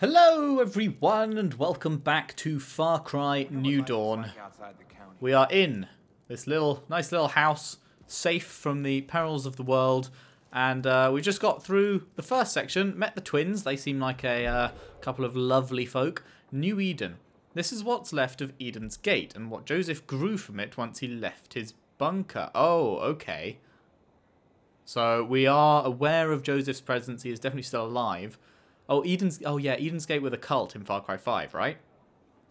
Hello everyone and welcome back to Far Cry New Dawn. We are in this nice little house, safe from the perils of the world, and we just got through the first section, met the twins. They seem like a couple of lovely folk. New Eden. This is what's left of Eden's Gate and what Joseph grew from it once he left his bunker. Oh, okay. So we are aware of Joseph's presence. He is definitely still alive. Oh, Eden's Gate were the cult in Far Cry 5, right?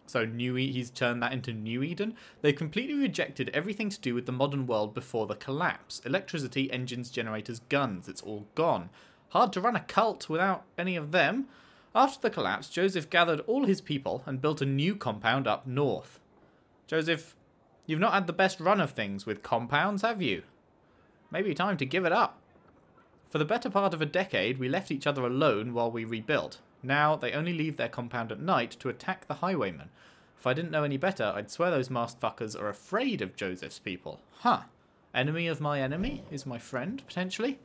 So he's turned that into New Eden. They completely rejected everything to do with the modern world before the collapse. Electricity, engines, generators, guns, it's all gone. Hard to run a cult without any of them. After the collapse, Joseph gathered all his people and built a new compound up north. Joseph, you've not had the best run of things with compounds, have you? Maybe time to give it up. For the better part of a decade, we left each other alone while we rebuilt. Now, they only leave their compound at night to attack the Highwaymen. If I didn't know any better, I'd swear those masked fuckers are afraid of Joseph's people. Huh. Enemy of my enemy is my friend, potentially.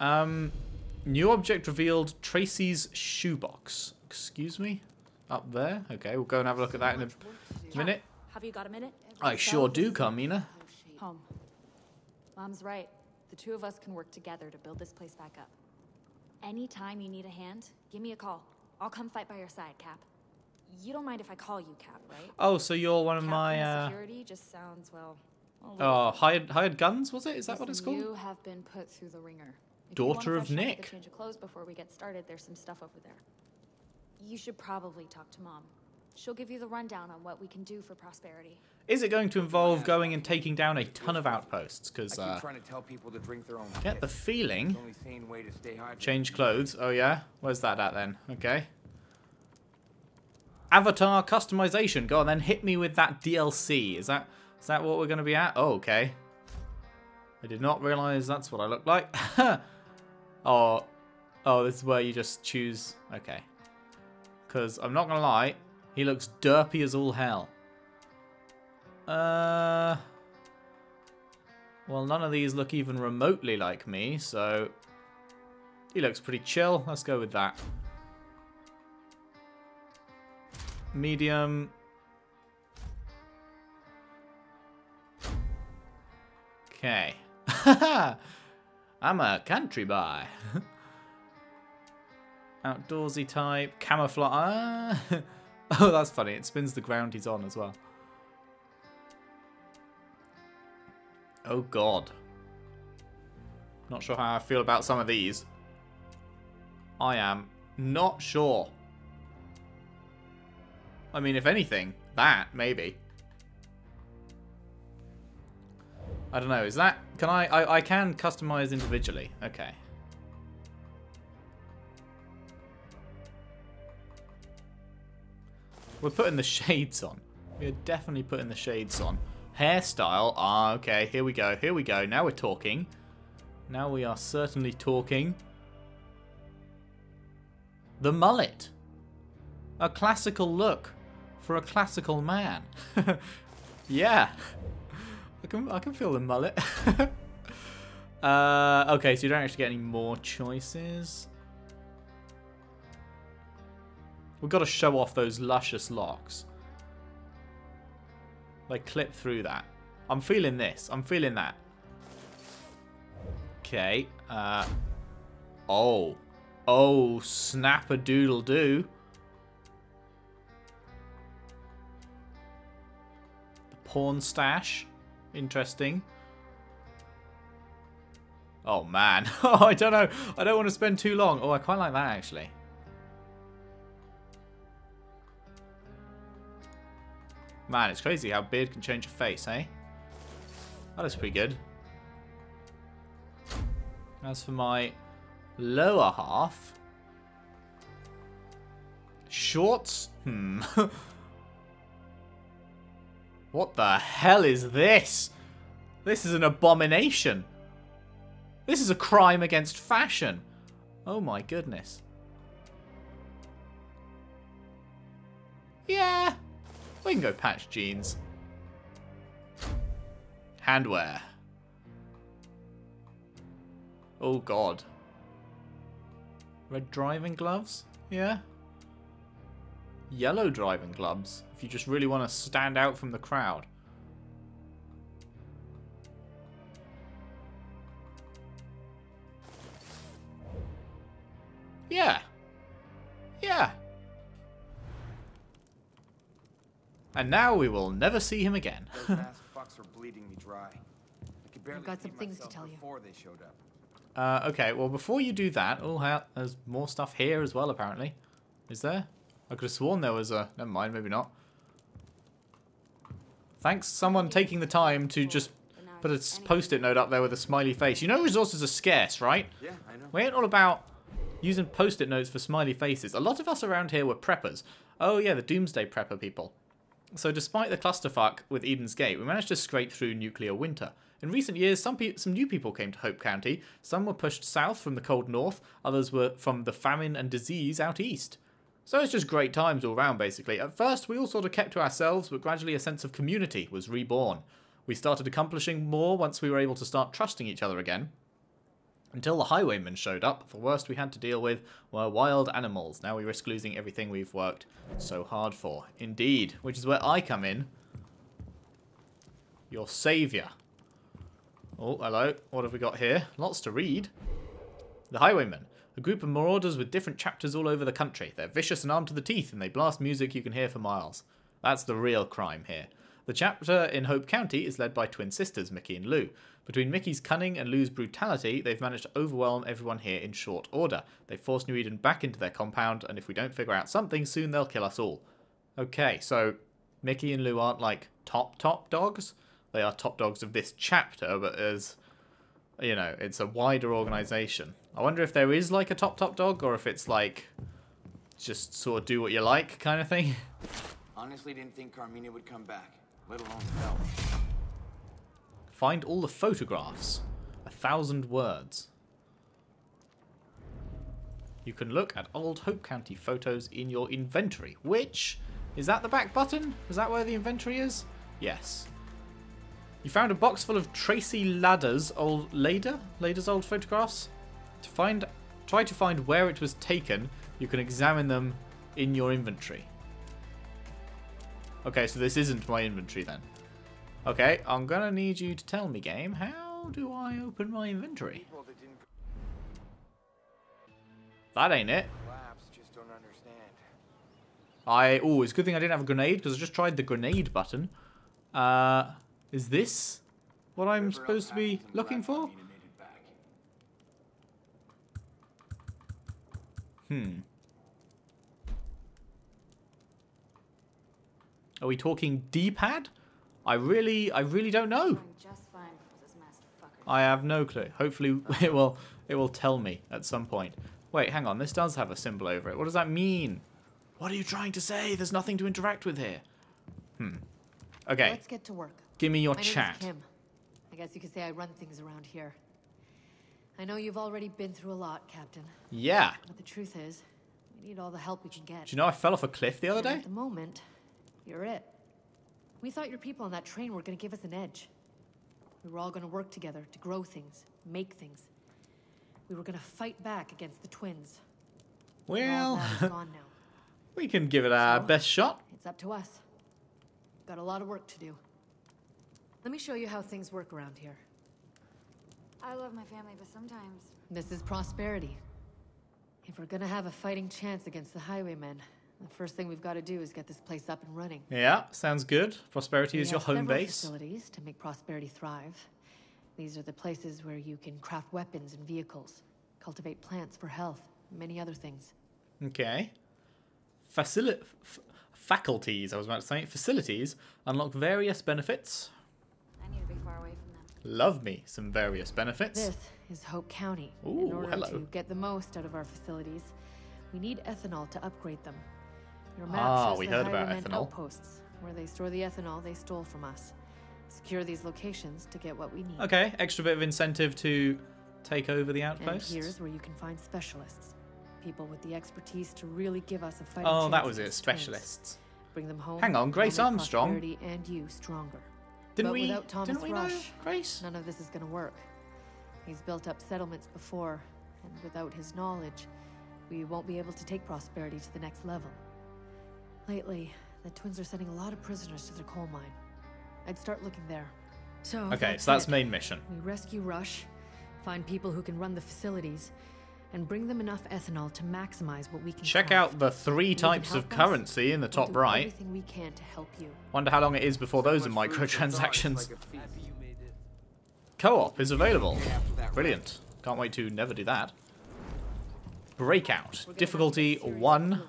New object revealed, Tracy's shoebox. Excuse me? Up there? Okay, we'll go and have a look at that in a minute. Have you got a minute? I sure do, Carmina. Home. Mom's right. The two of us can work together to build this place back up. Anytime you need a hand, give me a call. I'll come fight by your side, Cap. You don't mind if I call you Cap, right? Oh, so you're one of my security just sounds well, hired guns, was it? Is that what it's called? You have been put through the ringer. If daughter of Nick. Change of clothes before we get started. There's some stuff over there. You should probably talk to Mom. She'll give you the rundown on what we can do for prosperity. Is it going to involve going and taking down a ton of outposts? Because get the feeling. Change clothes. Oh yeah, where's that at then? Okay. Avatar customization. Go on then, hit me with that DLC. Is that what we're going to be at? Oh okay. I did not realize that's what I look like. oh, this is where you just choose. Okay. Because I'm not gonna lie, he looks derpy as all hell. Well, none of these look even remotely like me, so he looks pretty chill. Let's go with that. Medium. Okay. I'm a country boy. Outdoorsy type. Camouflage. Oh, that's funny. It spins the ground he's on as well. Oh god. Not sure how I feel about some of these. I am not sure. I mean, if anything, that, maybe. I don't know, is that... Can I can customize individually. Okay. We're putting the shades on. We're definitely putting the shades on. Hairstyle. Ah, okay. Here we go. Here we go. Now we're talking. Now we are certainly talking. The mullet. A classical look for a classical man. Yeah. I can feel the mullet. Okay, so you don't actually get any more choices. We've got to show off those luscious locks. Like, clip through that. I'm feeling this. I'm feeling that. Okay. Oh. Oh, snap-a-doodle-doo. The porn stash. Interesting. Oh, man. Oh, I don't know. I don't want to spend too long. Oh, I quite like that, actually. Man, it's crazy how beard can change your face, eh? That is pretty good. As for my lower half... Shorts? Hmm. What the hell is this? This is an abomination. This is a crime against fashion. Oh my goodness. Yeah. We can go patch jeans. Handwear. Oh god. Red driving gloves? Yeah. yellow driving clubs if you just really want to stand out from the crowd. Yeah. Yeah. And now we will never see him again. Those ass fucks are bleeding me dry. I've got some things to tell you. Okay, well, before you do that... Oh, there's more stuff here as well, apparently. Is there? I could have sworn there was a... Never mind, maybe not. Thanks, someone taking the time to just put a post-it note up there with a smiley face. You know resources are scarce, right? Yeah, I know. We ain't all about using post-it notes for smiley faces. A lot of us around here were preppers. Oh, yeah, the doomsday prepper people. So despite the clusterfuck with Eden's Gate, we managed to scrape through nuclear winter. In recent years, some new people came to Hope County. Some were pushed south from the cold north, others were from the famine and disease out east. So it's just great times all round, basically. At first, we all sort of kept to ourselves, but gradually a sense of community was reborn. We started accomplishing more once we were able to start trusting each other again. Until the Highwaymen showed up, the worst we had to deal with were wild animals. Now we risk losing everything we've worked so hard for. Indeed, which is where I come in. Your saviour. Oh, hello. What have we got here? Lots to read. The Highwaymen. A group of marauders with different chapters all over the country. They're vicious and armed to the teeth, and they blast music you can hear for miles. That's the real crime here. The chapter in Hope County is led by twin sisters, Mickey and Lou. Between Mickey's cunning and Lou's brutality, they've managed to overwhelm everyone here in short order. They've forced New Eden back into their compound, and if we don't figure out something, soon they'll kill us all. Okay, so Mickey and Lou aren't, like, top dogs? They are top dogs of this chapter, but as, you know, it's a wider organisation. I wonder if there is like a top dog, or if it's like just sort of do what you like kind of thing. Honestly, didn't think Carmina would come back, let alone help. Find all the photographs. 1,000 words. You can look at old Hope County photos in your inventory, which is that the back button? Is that where the inventory is? Yes. You found a box full of Tracy Lader's old photographs. Try to find where it was taken. You can examine them in your inventory. Okay, so this isn't my inventory then. Okay, I'm gonna need you to tell me, game, how do I open my inventory? That ain't it. Oh, it's a good thing I didn't have a grenade because I just tried the grenade button. Is this what I'm supposed to be looking for? Are we talking D-pad? I really don't know. I have no clue. Hopefully it will tell me at some point. Wait, hang on. This does have a symbol over it. What does that mean? What are you trying to say? There's nothing to interact with here. Okay. Let's get to work. Give me your chat. My name is Kim. I guess you could say I run things around here. I know you've already been through a lot, Captain. Yeah. But the truth is, we need all the help we can get. Do you know I fell off a cliff the other day? At the moment, you're it. We thought your people on that train were going to give us an edge. We were all going to work together to grow things, make things. We were going to fight back against the twins. Well, gone now. We can give it our best shot. It's up to us. Got a lot of work to do. Let me show you how things work around here. I love my family, but sometimes... This is prosperity. If we're gonna have a fighting chance against the Highwaymen, the first thing we've got to do is get this place up and running. Yeah, sounds good. Prosperity is your home base. Facilities to make prosperity thrive. These are the places where you can craft weapons and vehicles, cultivate plants for health, and many other things. Okay. Faculties, I was about to say. Facilities unlock various benefits. Love me some various benefits. This is Hope County. Ooh, in order to get the most out of our facilities, we need ethanol to upgrade them. Your map shows we heard about ethanol outposts, where they store the ethanol they stole from us. Secure these locations to get what we need. Okay, extra bit of incentive to take over the outposts. And here's where you can find specialists, people with the expertise to really give us a fight. Oh, that was it, specialists. Bring them home. Hang on, Grace Armstrong. And you stronger. Didn't we Rush, know Grace? None of this is going to work. He's built up settlements before, and without his knowledge, we won't be able to take prosperity to the next level. Lately, the twins are sending a lot of prisoners to the coal mine. I'd start looking there. So that's main mission. We rescue Rush, find people who can run the facilities, and bring them enough ethanol to maximize what we can. Check out the three types of currency in the top right. We can to help you. Wonder how long it is before those are microtransactions. Co-op is available. Brilliant. Can't wait to never do that. Breakout. Difficulty 1.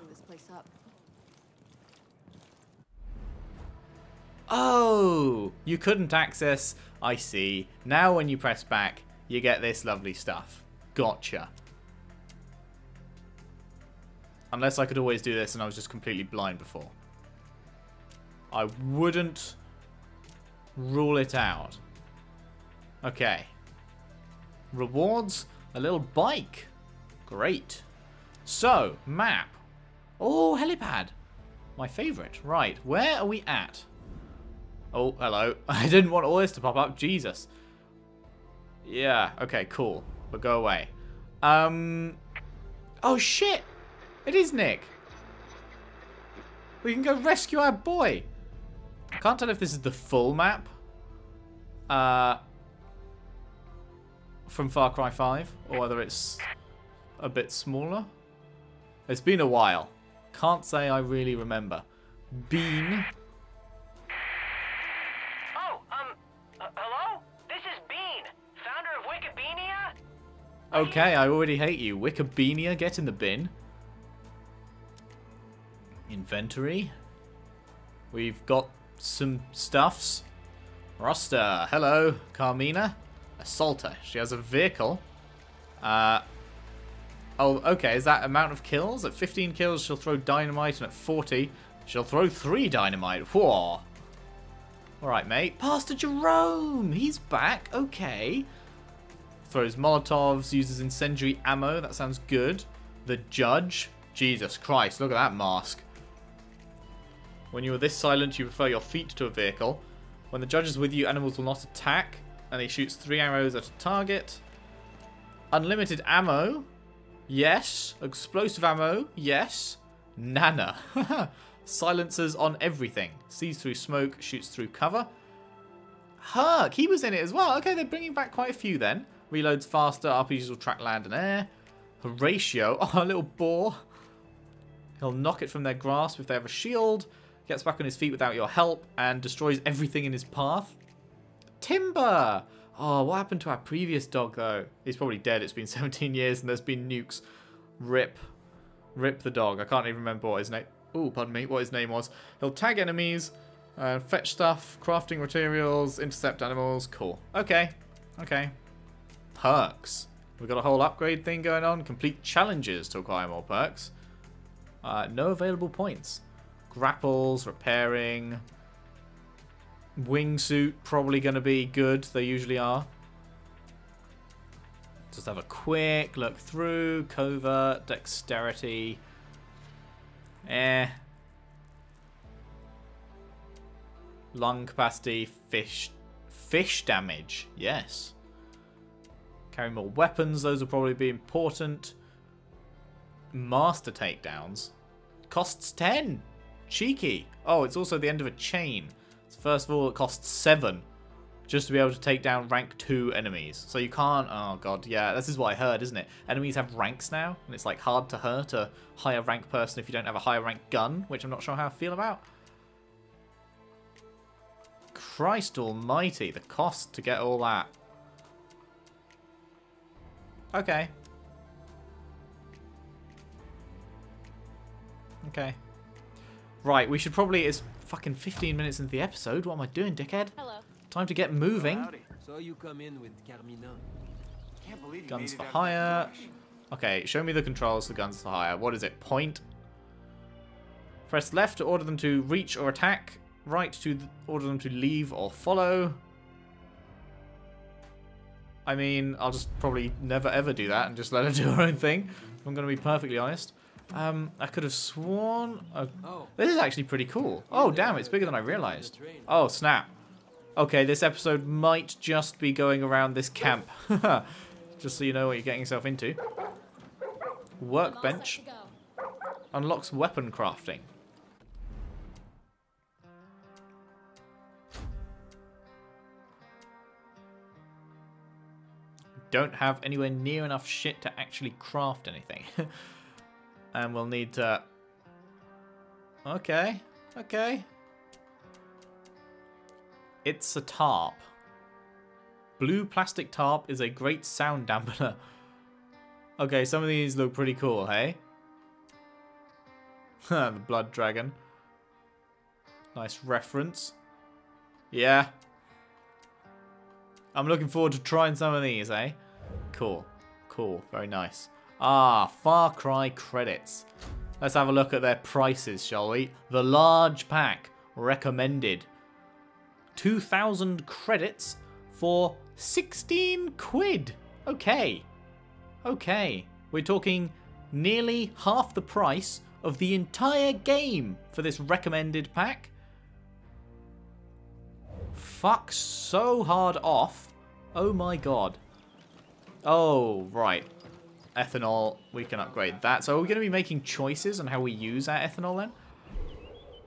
Oh, you couldn't access. I see. Now when you press back, you get this lovely stuff. Gotcha. Unless I could always do this and I was just completely blind before. I wouldn't rule it out. Okay. Rewards? A little bike. Great. So, map. Oh, helipad. My favourite. Right, where are we at? Oh, hello. I didn't want all this to pop up. Jesus. Yeah, okay, cool. But go away. Oh, shit. It is Nick. We can go rescue our boy. I can't tell if this is the full map. From Far Cry 5. Or whether it's a bit smaller. It's been a while. Can't say I really remember. Bean. Hello? This is Bean, founder of Wikibania. Okay, I already hate you. Wikibania, get in the bin. Inventory. We've got some stuffs. Roster. Hello. Carmina. Assaulter. She has a vehicle. Oh, okay. Is that amount of kills? At 15 kills, she'll throw dynamite, and at 40, she'll throw 3 dynamite. Whoa. Alright, mate. Pastor Jerome! He's back. Okay. Throws Molotovs, uses incendiary ammo. That sounds good. The Judge. Jesus Christ, look at that mask. When you are this silent, you prefer your feet to a vehicle. When the Judge is with you, animals will not attack. And he shoots 3 arrows at a target. Unlimited ammo. Yes. Explosive ammo. Yes. Nana. Silencers on everything. Sees through smoke, shoots through cover. Herc, he was in it as well. Okay, they're bringing back quite a few then. Reloads faster, RPGs will track land and air. Horatio. Oh, a little boar. He'll knock it from their grasp if they have a shield. Gets back on his feet without your help and destroys everything in his path. Timber! Oh, what happened to our previous dog, though? He's probably dead. It's been 17 years and there's been nukes. Rip. Rip the dog. I can't even remember what his name... Ooh, pardon me. What his name was. He'll tag enemies, fetch stuff, crafting materials, intercept animals. Cool. Okay. Okay. Perks. We've got a whole upgrade thing going on. Complete challenges to acquire more perks. No available points. Grapples, repairing. Wingsuit, probably going to be good. They usually are. Just have a quick look through. Covert, dexterity. Eh. Lung capacity, fish. Fish damage, yes. Carry more weapons. Those will probably be important. Master takedowns. Costs 10. Cheeky. Oh, it's also the end of a chain. So first of all, it costs 7 just to be able to take down rank 2 enemies. So you can't... Oh, God. Yeah, this is what I heard, isn't it? Enemies have ranks now, and it's, like, hard to hurt a higher rank person if you don't have a higher rank gun, which I'm not sure how I feel about. Christ almighty, the cost to get all that. Okay. Okay. Right, we should probably... It's fucking 15 minutes into the episode. What am I doing, dickhead? Hello. Time to get moving. Howdy. So you come in with Carmina. Can't believe you Guns for Hire. Okay, show me the controls for Guns for Hire. What is it? Point. Press left to order them to reach or attack. Right to order them to leave or follow. I mean, I'll just probably never ever do that and just let her do her own thing. If I'm going to be perfectly honest. I could have sworn... This is actually pretty cool. Oh, damn, it's bigger than I realised. Oh, snap. Okay, this episode might just be going around this camp. Just so you know what you're getting yourself into. Workbench. Unlocks weapon crafting. don't have anywhere near enough shit to actually craft anything. And we'll need... Okay. Okay. It's a tarp. Blue plastic tarp is a great sound dampener. Okay, some of these look pretty cool, hey? The blood dragon. Nice reference. Yeah. I'm looking forward to trying some of these, eh? Cool. Cool. Very nice. Ah, Far Cry credits. Let's have a look at their prices, shall we? The large pack. Recommended. 2,000 credits for 16 quid. Okay. Okay. We're talking nearly half the price of the entire game for this recommended pack. Fuck so hard off. Oh my god. Oh, right. Ethanol, we can upgrade that. So are we going to be making choices on how we use our ethanol then?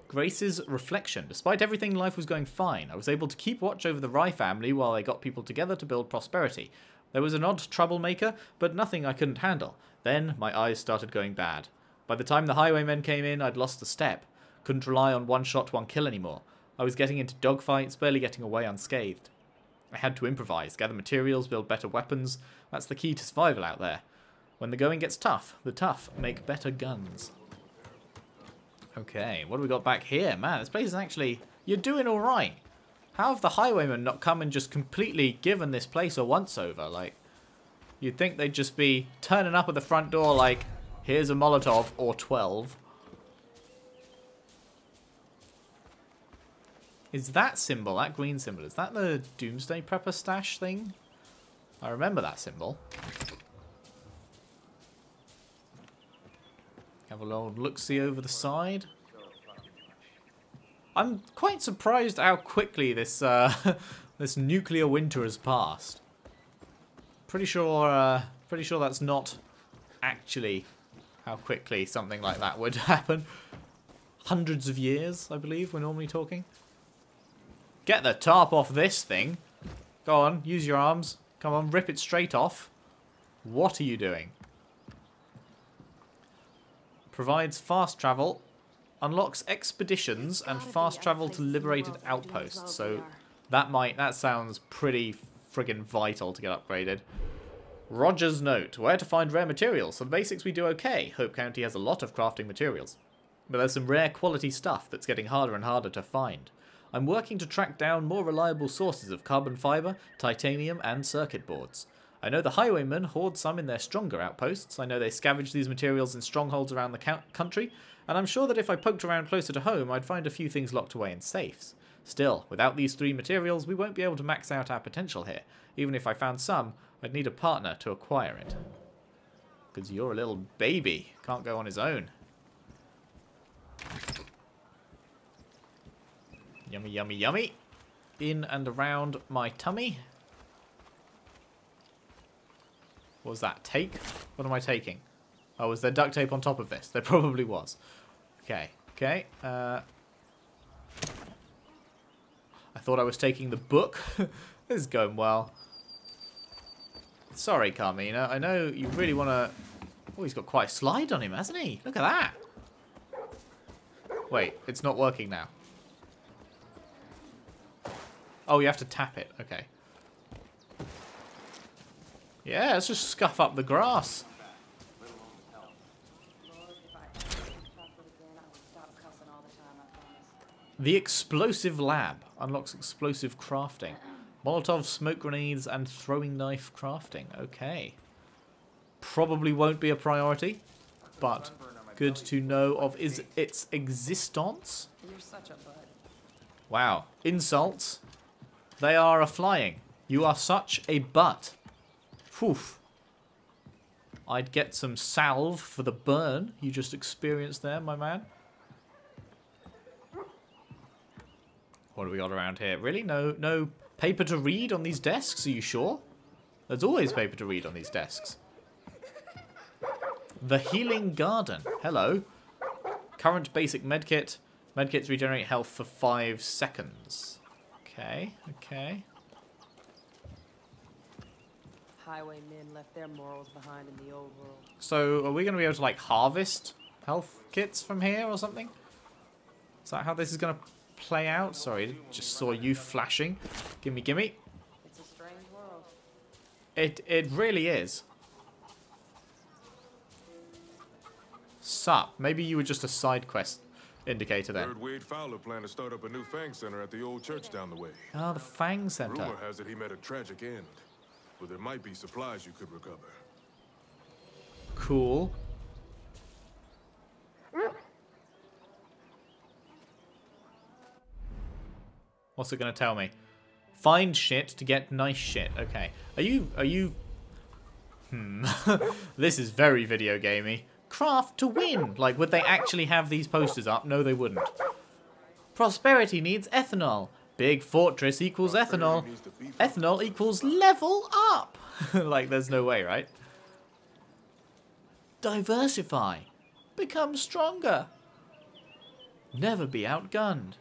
Grace's reflection. Despite everything, life was going fine. I was able to keep watch over the Rye family while they got people together to build prosperity. There was an odd troublemaker, but nothing I couldn't handle. Then my eyes started going bad. By the time the highwaymen came in, I'd lost a step. Couldn't rely on one shot, one kill anymore. I was getting into dogfights, barely getting away unscathed. I had to improvise, gather materials, build better weapons. That's the key to survival out there. When the going gets tough, the tough make better guns. Okay, what do we got back here? Man, this place is actually... You're doing alright. How have the highwaymen not come and just completely given this place a once-over? Like, you'd think they'd just be turning up at the front door like... Here's a Molotov or 12. Is that symbol, that green symbol, is that the Doomsday Prepper stash thing? I remember that symbol. Have a little look-see over the side. I'm quite surprised how quickly this this nuclear winter has passed. Pretty sure that's not actually how quickly something like that would happen. Hundreds of years, I believe, we're normally talking. Get the tarp off this thing. Go on, use your arms. Come on, rip it straight off. What are you doing? Provides fast travel. Unlocks expeditions and fast travel to liberated outposts. So that sounds pretty friggin' vital to get upgraded. Roger's note. Where to find rare materials. Some basics we do okay. Hope County has a lot of crafting materials. But there's some rare quality stuff that's getting harder and harder to find. I'm working to track down more reliable sources of carbon fibre, titanium and circuit boards. I know the highwaymen hoard some in their stronger outposts. I know they scavenge these materials in strongholds around the country. And I'm sure that if I poked around closer to home, I'd find a few things locked away in safes. Still, without these three materials, we won't be able to max out our potential here. Even if I found some, I'd need a partner to acquire it. Because you're a little baby. Can't go on his own. Yummy, yummy, yummy. In and around my tummy. What was that? Take? What am I taking? Oh, was there duct tape on top of this? There probably was. Okay. Okay. I thought I was taking the book. This is going well. Sorry, Carmina. I know you really want to... Oh, he's got quite a slide on him, hasn't he? Look at that. Wait, it's not working now. Oh, you have to tap it. Okay. Yeah, let's just scuff up the grass. The explosive lab unlocks explosive crafting. Molotov, smoke grenades, and throwing knife crafting. Okay. Probably won't be a priority, but good to know of its existence. You're such a bud. Wow. Insults. They are a-flying. You are such a butt. Poof. I'd get some salve for the burn you just experienced there, my man. What do we got around here? Really? No paper to read on these desks? Are you sure? There's always paper to read on these desks. The Healing Garden. Hello. Current basic medkit. Medkits regenerate health for 5 seconds. Okay, okay. highwaymen left their morals behind in the old world. So are we going to be able to like harvest health kits from here or something? Is that how this is going to play out? Sorry, just saw you flashing. Gimme, gimme. It's a strange world. It really is. Sup, maybe you were just a side quest indicator then. I heard Wade Fowler planned to start up a new Fang Center at the old church down the way. Ah, the Fang Center. Rumor has it he met a tragic end, but there might be supplies you could recover. Cool. What's it gonna tell me? Find shit to get nice shit. Okay. Are you? This is very video gamey. Craft to win. Like, would they actually have these posters up? No, they wouldn't. Prosperity needs ethanol. Big fortress equals ethanol. Ethanol equals level up. Like, there's no way, right? Diversify. Become stronger. Never be outgunned.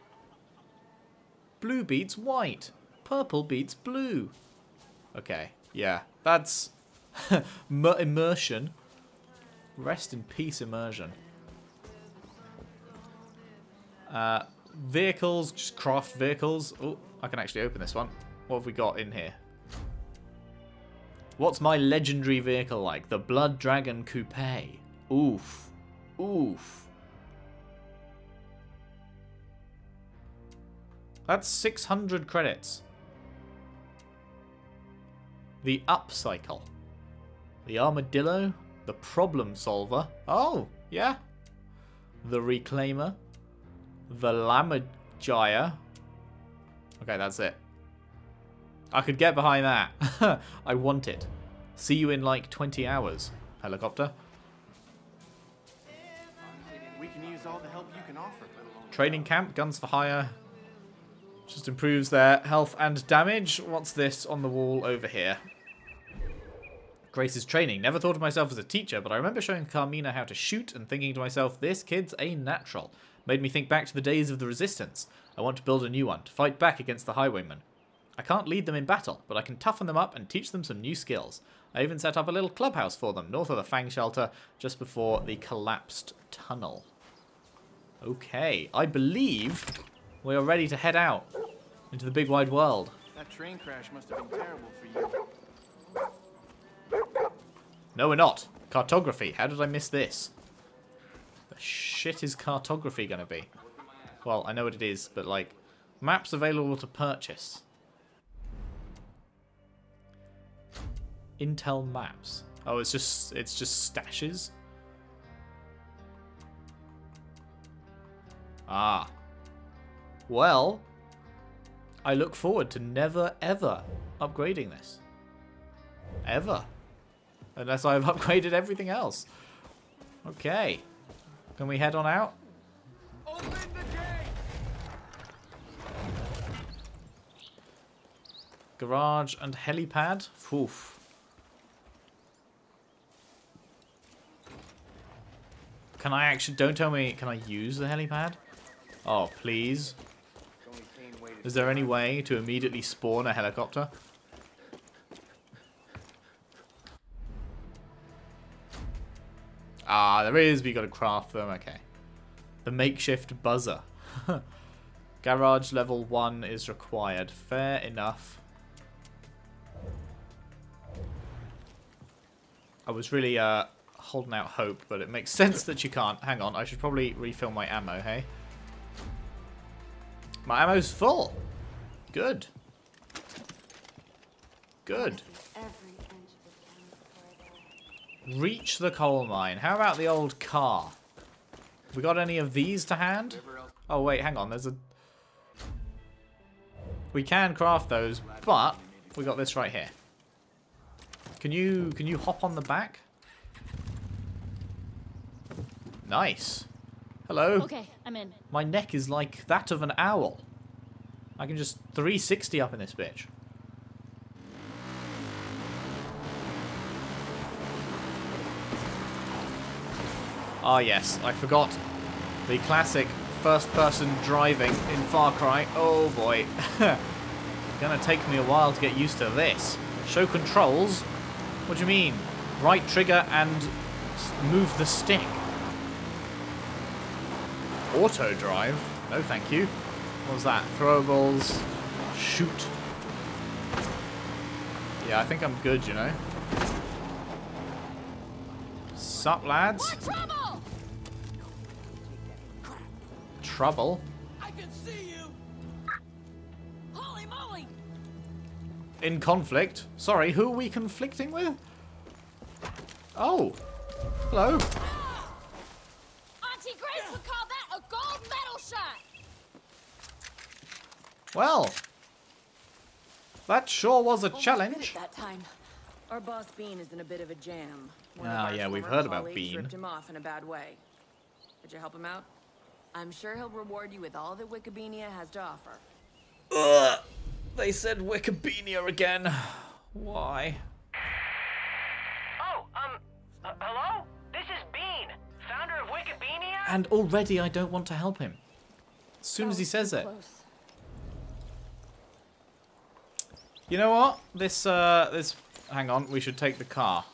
Blue beats white. Purple beats blue. Okay, yeah. That's immersion. Rest in peace, immersion. Vehicles, just craft vehicles. Oh, I can actually open this one. What have we got in here? What's my legendary vehicle like? The Blood Dragon Coupe. Oof. Oof. That's 600 credits. The Upcycle. The Armadillo. The Problem Solver. Oh, yeah. The Reclaimer. The Lama-jaya. Okay, that's it. I could get behind that. I want it. See you in like 20 hours, helicopter. We can use all the help you can offer. Training camp, guns for hire. Just improves their health and damage. What's this on the wall over here? Grace's training. Never thought of myself as a teacher, but I remember showing Carmina how to shoot and thinking to myself, this kid's a natural. Made me think back to the days of the resistance. I want to build a new one, to fight back against the highwaymen. I can't lead them in battle, but I can toughen them up and teach them some new skills. I even set up a little clubhouse for them, north of the Fang Shelter, just before the collapsed tunnel. Okay, I believe we are ready to head out into the big wide world. That train crash must have been terrible for you. No, we're not. Cartography. How did I miss this? The shit is cartography gonna be? Well, I know what it is, but like, maps available to purchase. Intel maps. Oh, it's just stashes. Ah. Well, I look forward to never ever upgrading this. Ever. Unless I've upgraded everything else. Okay. Can we head on out? Open the gate! Garage and helipad. Oof. Can I actually... Don't tell me... Can I use the helipad? Oh, please. Is there any way to immediately spawn a helicopter? Ah, there is, but you got to craft them. Okay. The makeshift buzzer. Garage level 1 is required. Fair enough. I was really holding out hope, but it makes sense that you can't. Hang on, I should probably refill my ammo, hey? My ammo's full. Good. Good. Reach the coal mine. How about the old car? We got any of these to hand? Oh wait, hang on, there's a... We can craft those, but we got this right here. Can you hop on the back? Nice. Hello. Okay, I'm in. My neck is like that of an owl. I can just 360 up in this bitch. Ah, yes, I forgot the classic first-person driving in Far Cry. Oh, boy. Gonna take me a while to get used to this. Show controls. What do you mean? Right trigger and move the stick. Auto drive? No, thank you. What was that? Throwables. Shoot. Yeah, I think I'm good, you know. Sup, lads? Trouble? Trouble? I can see you. Holy moly! In conflict? Sorry, who are we conflicting with? Oh, hello. Auntie Grace would call that a gold medal shot. Well, that sure was a challenge. That time. Our boss Bean is in a bit of a jam. Ah, yeah, we've heard about Bean. Ripped him off in a bad way. Could you help him out? I'm sure he'll reward you with all that Wikibania has to offer. Ugh, they said Wikibania again. Why? Hello? This is Bean, founder of Wikibania? And already I don't want to help him. As soon as he says it. Close. You know what? This, hang on, we should take the car.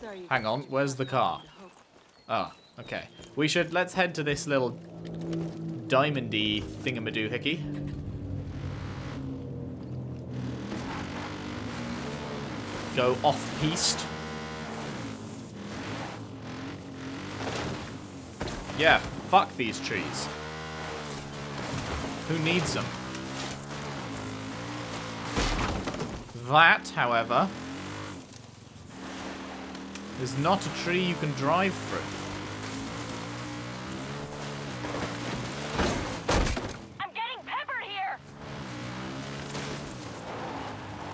Sorry, hang on, where's the car? Oh, okay. We should, let's head to this little diamondy thingamadoohickey. Go off-piste. Yeah, fuck these trees. Who needs them? That, however, is not a tree you can drive through. I'm getting peppered here.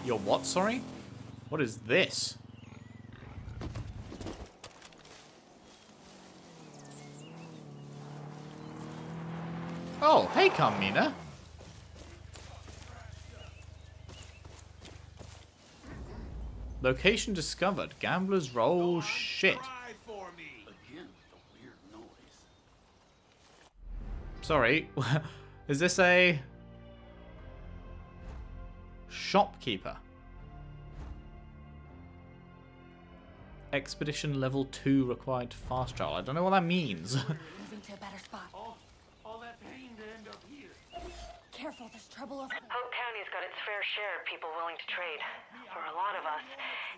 You're what, sorry? What is this? Oh, hey, Carmina. Location discovered. Gamblers roll shit. Sorry, is this a shopkeeper? Expedition level 2 required to fast travel. I don't know what that means. Moving to a better spot. Careful, there's trouble over there. Hope County's got its fair share of people willing to trade. For a lot of us,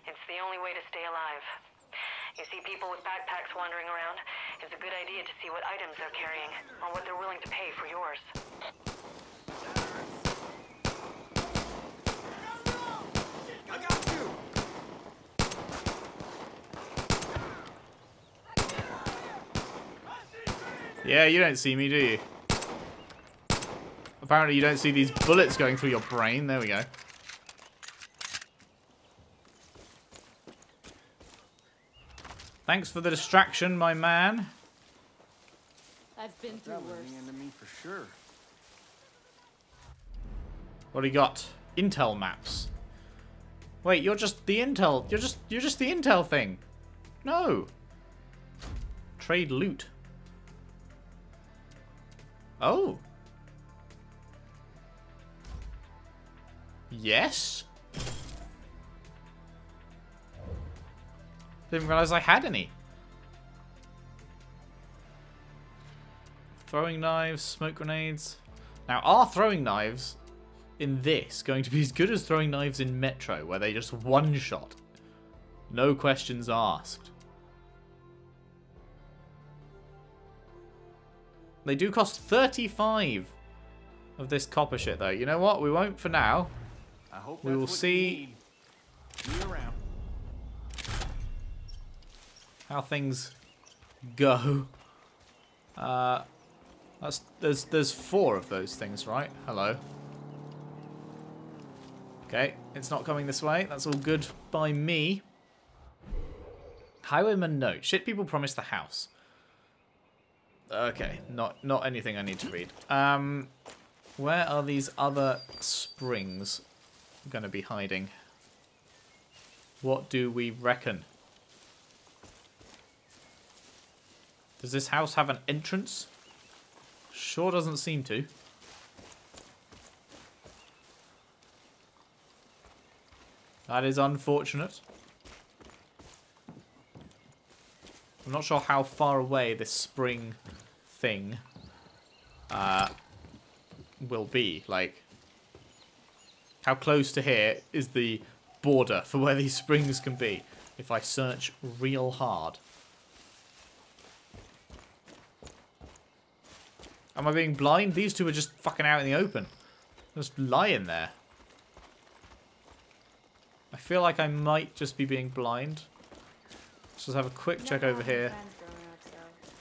it's the only way to stay alive. You see people with backpacks wandering around, it's a good idea to see what items they're carrying, or what they're willing to pay for yours. I got you! Yeah, you don't see me, do you? Apparently you don't see these bullets going through your brain. There we go. Thanks for the distraction, my man. I've been through worse. What do you got? Intel maps. Wait, you're just the intel. You're just the intel thing. No. Trade loot. Oh. Yes? Didn't realize I had any. Throwing knives, smoke grenades. Now, are throwing knives in this going to be as good as throwing knives in Metro, where they just one-shot? No questions asked. They do cost 35 of this copper shit, though. You know what? We won't for now. I hope we will see how things go. There's 4 of those things, right? Hello. Okay, it's not coming this way. That's all good by me. Highwaymen note. Shit people promise the house. Okay, not anything I need to read. Where are these other springs gonna be hiding? What do we reckon? Does this house have an entrance? Sure doesn't seem to. That is unfortunate. I'm not sure how far away this spring thing will be. Like, how close to here is the border for where these springs can be if I search real hard. Am I being blind? These two are just fucking out in the open. Just lying there. I feel like I might just be being blind. Let's just have a quick check over here.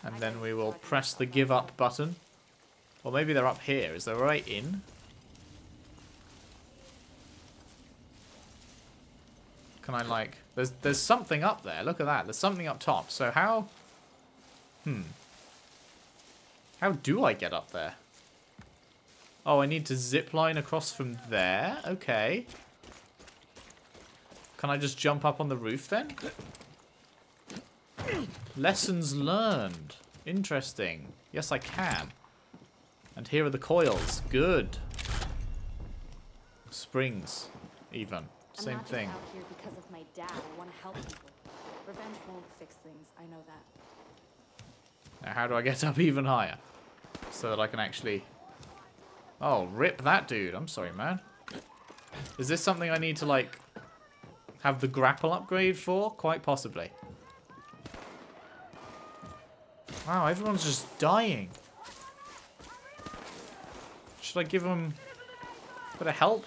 And then we will press the give up button. Or maybe they're up here. Is there a way in? Can I, like... There's something up there. Look at that. There's something up top. So how... How do I get up there? Oh, I need to zipline across from there? Okay. Can I just jump up on the roof then? Lessons learned. Interesting. Yes, I can. And here are the coils. Good. Springs, even. Same thing. I'm not just out here because of my dad. I want to help people. Revenge won't fix things. I know that. Now, how do I get up even higher? So that I can actually... Oh, rip that dude. I'm sorry, man. Is this something I need to, like, have the grapple upgrade for? Quite possibly. Wow, everyone's just dying. Should I give them a bit of help?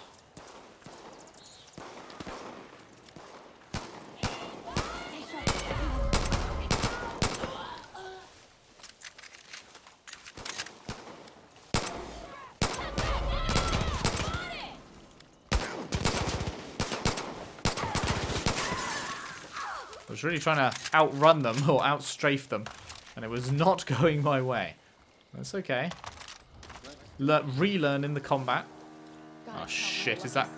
I was really trying to outrun them or outstrafe them, and it was not going my way. That's okay. Relearn in the combat. Oh shit, is that...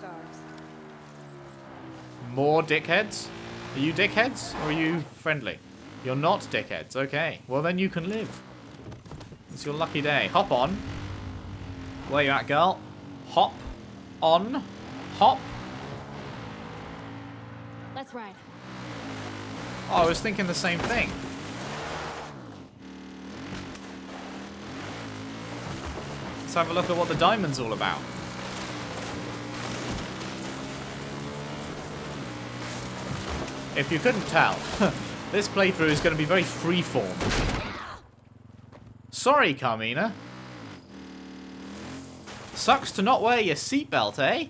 More dickheads? Are you dickheads? Or are you friendly? You're not dickheads, okay. Well then you can live. It's your lucky day. Hop on. Where you at, girl? Hop. On. Hop. Let's ride. Oh, I was thinking the same thing. Let's have a look at what the diamond's all about. If you couldn't tell, this playthrough is going to be very freeform. Sorry, Carmina. Sucks to not wear your seatbelt, eh?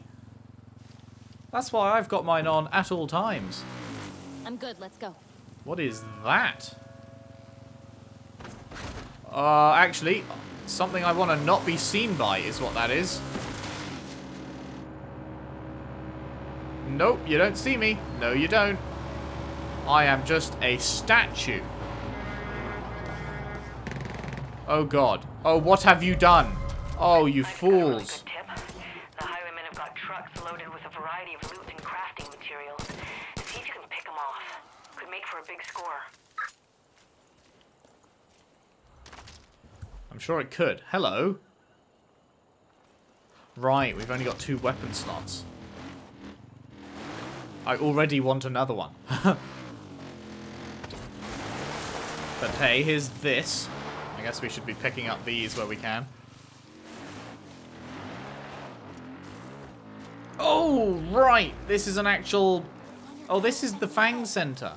That's why I've got mine on at all times. I'm good, let's go. What is that? Actually, something I want to not be seen by is what that is. Nope, you don't see me. No, you don't. I am just a statue. Oh, God. Oh, what have you done? Oh, you fools. The highwaymen have got trucks loaded with a variety of loot and crafting materials. See if you can pick them off. Could make for a big score. I'm sure it could. Hello. Right, we've only got 2 weapon slots. I already want another one. But hey, here's this. I guess we should be picking up these where we can. Oh, right. This is an actual... Oh, this is the Fang Center.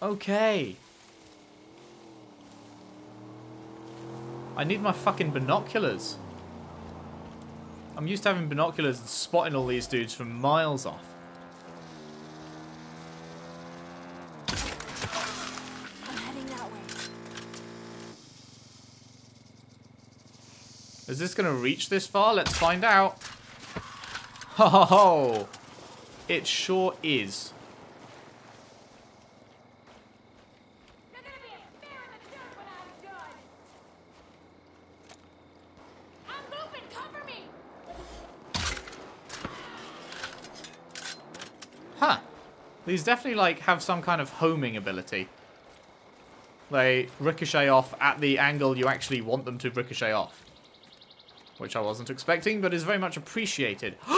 Okay. I need my fucking binoculars. I'm used to having binoculars and spotting all these dudes from miles off. I'm heading that way. Is this gonna reach this far? Let's find out. Ho ho ho! It sure is. They're gonna be a spear in the dirt when I'm done. I'm moving, cover me. Huh. These definitely like have some kind of homing ability. They ricochet off at the angle you actually want them to ricochet off. Which I wasn't expecting, but is very much appreciated. Oh!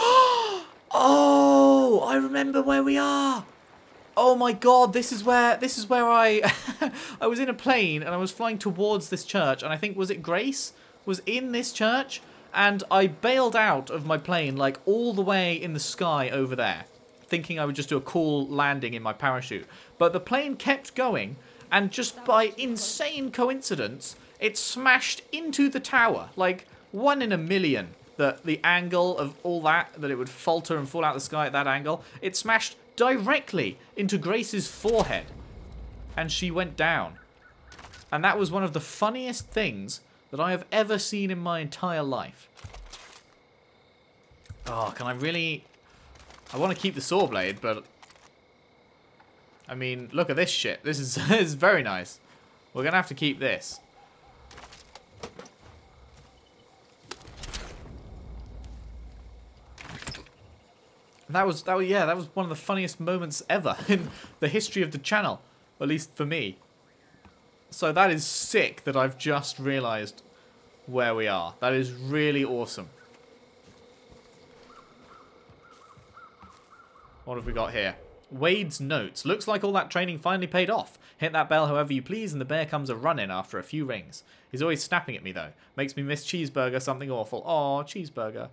I remember where we are. Oh my God, this is where I I was in a plane and I was flying towards this church, and I think, was it Grace was in this church, and I bailed out of my plane like all the way in the sky over there, thinking I would just do a cool landing in my parachute. But the plane kept going, and just by insane coincidence, it smashed into the tower. Like, 1 in a million that the angle of all that, that it would falter and fall out of the sky at that angle. It smashed directly into Grace's forehead, and she went down. And that was one of the funniest things that I have ever seen in my entire life. Oh, can I really... I want to keep the saw blade, but... I mean, look at this shit. This is very nice. We're going to have to keep this. That was one of the funniest moments ever in the history of the channel, at least for me. So that is sick that I've just realized where we are. That is really awesome. What have we got here? Wade's notes. Looks like all that training finally paid off. Hit that bell however you please and the bear comes a run-in after a few rings. He's always snapping at me though. Makes me miss Cheeseburger, something awful. Aw, Cheeseburger.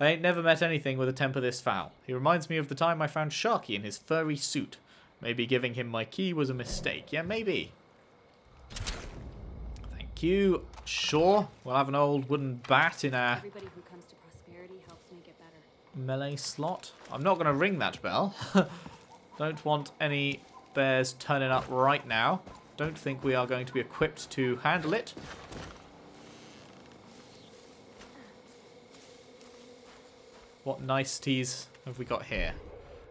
I ain't never met anything with a temper this foul. He reminds me of the time I found Sharky in his furry suit. Maybe giving him my key was a mistake. Yeah, maybe. Thank you. Sure. We'll have an old wooden bat in our... Everybody who comes to prosperity helps me get better. Melee slot. I'm not going to ring that bell. Don't want any bears turning up right now. Don't think we are going to be equipped to handle it. What niceties have we got here?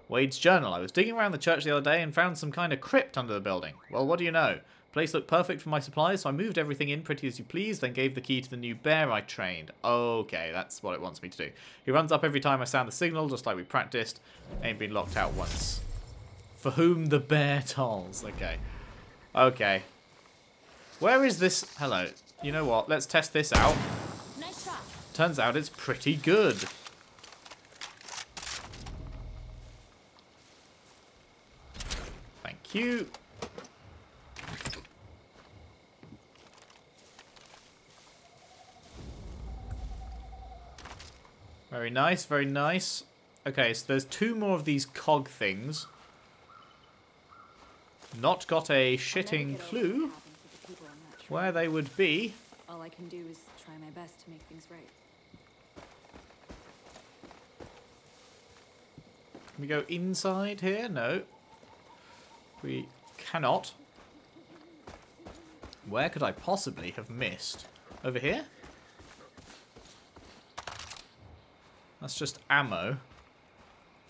Wade's journal. I was digging around the church the other day and found some kind of crypt under the building. Well, what do you know? The place looked perfect for my supplies, so I moved everything in pretty as you please, then gave the key to the new bear I trained. Okay, that's what it wants me to do. He runs up every time I sound the signal, just like we practiced. Ain't been locked out once. For whom the bear tolls. Okay. Okay. Where is this? Hello. You know what? Let's test this out. Nice shot. Turns out it's pretty good. You. Very nice, very nice. Okay, so there's 2 more of these cog things. Not got a shitting clue where they would be. All I can do is try my best to make things right. Can we go inside here? No. We cannot. Where could I possibly have missed? Over here? That's just ammo.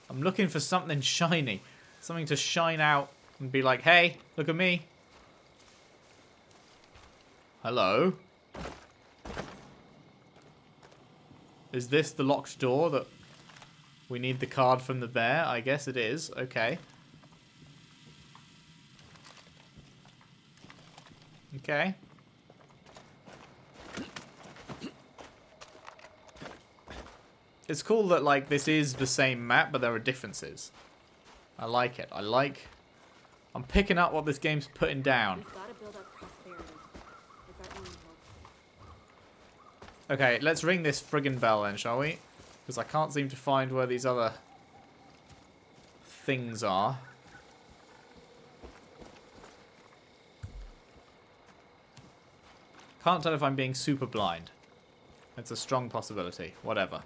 I'm looking for something shiny. Something to shine out and be like, hey, look at me. Hello? Is this the locked door that we need the card from the bear? I guess it is. Okay. Okay. It's cool that, like, this is the same map, but there are differences. I like it. I'm picking up what this game's putting down. Okay, let's ring this friggin' bell then, shall we? Because I can't seem to find where these other things are. Can't tell if I'm being super blind. It's a strong possibility. Whatever.